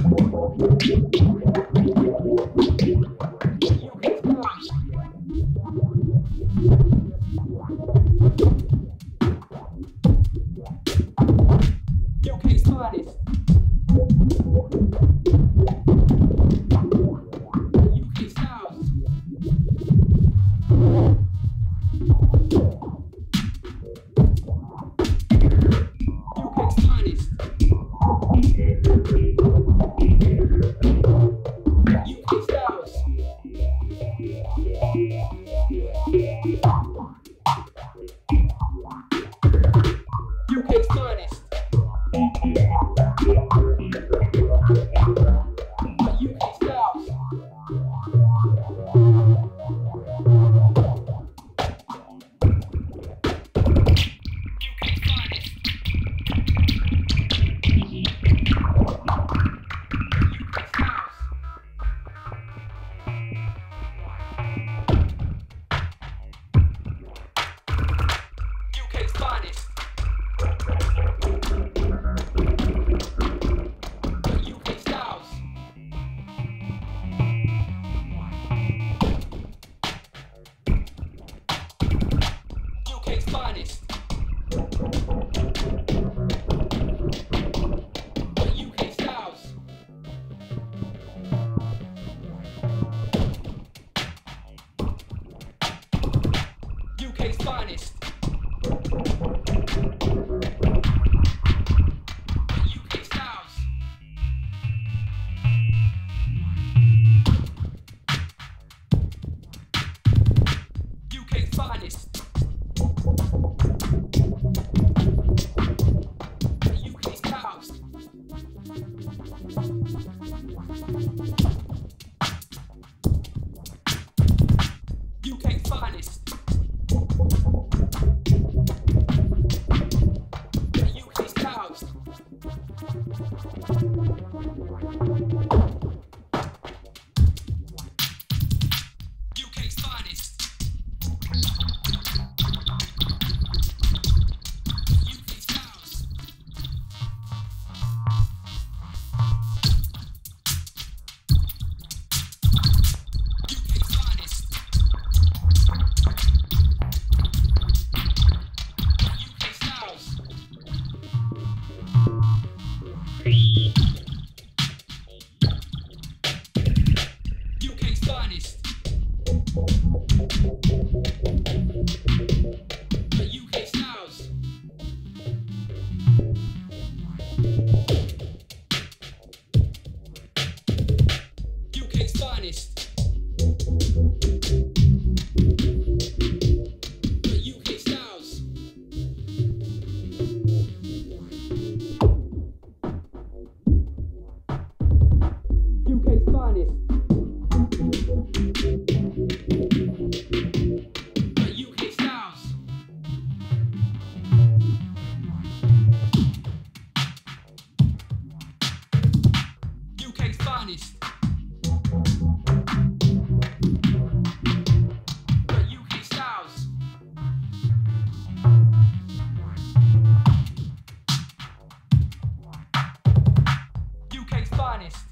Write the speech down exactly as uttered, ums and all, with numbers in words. Chase Finest. Chase Finest. Finest. U K Styles. U K Finest. U K Styles. U K Finest. U K Finest. U K Styles. U K Finest. U K Styles. U K Finest. U K Finest. U K Styles. U K Finest. U K Styles. U K Finest. U K Styles. U K Finest. U K Styles. U K Finest.